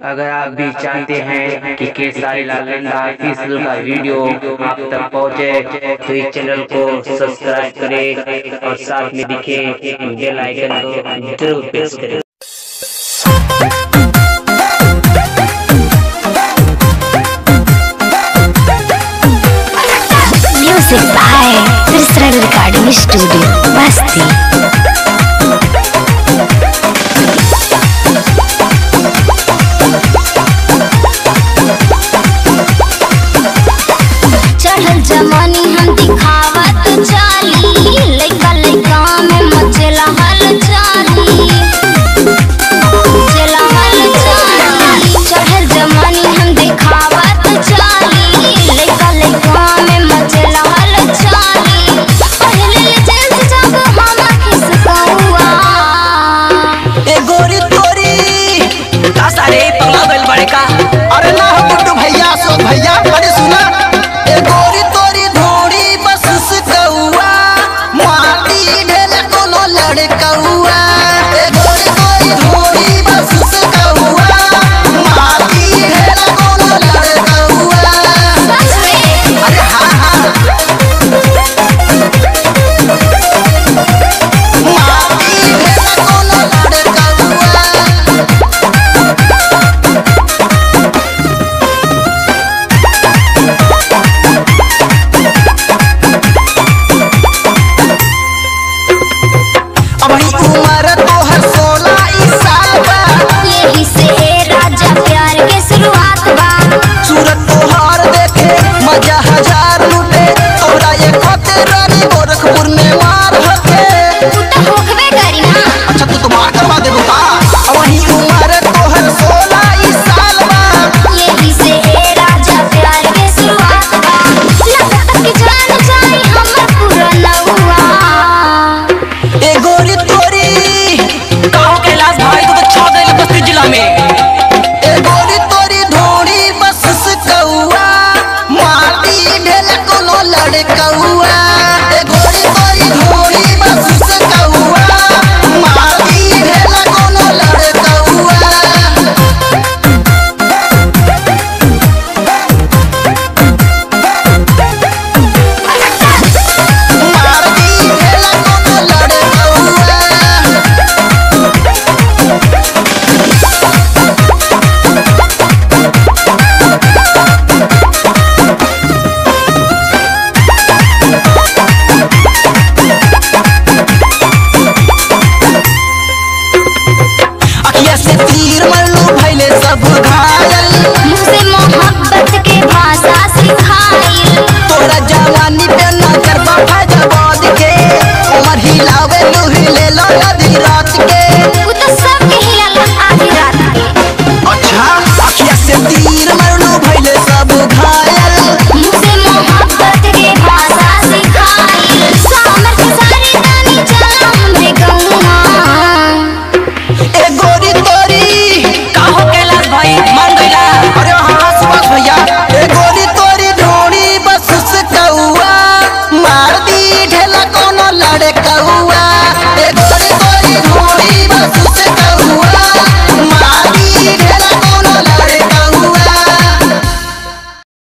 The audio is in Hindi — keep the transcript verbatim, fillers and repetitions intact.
अगर आप भी चाहते हैं कि केसरी लाल नंदा ऑफिशियल का वीडियो आप तक पहुंचे तो इस चैनल को सब्सक्राइब करें और साथ में दिखे बेल आइकन को जरूर प्रेस करें। Music by Kesari recording studio Basti. का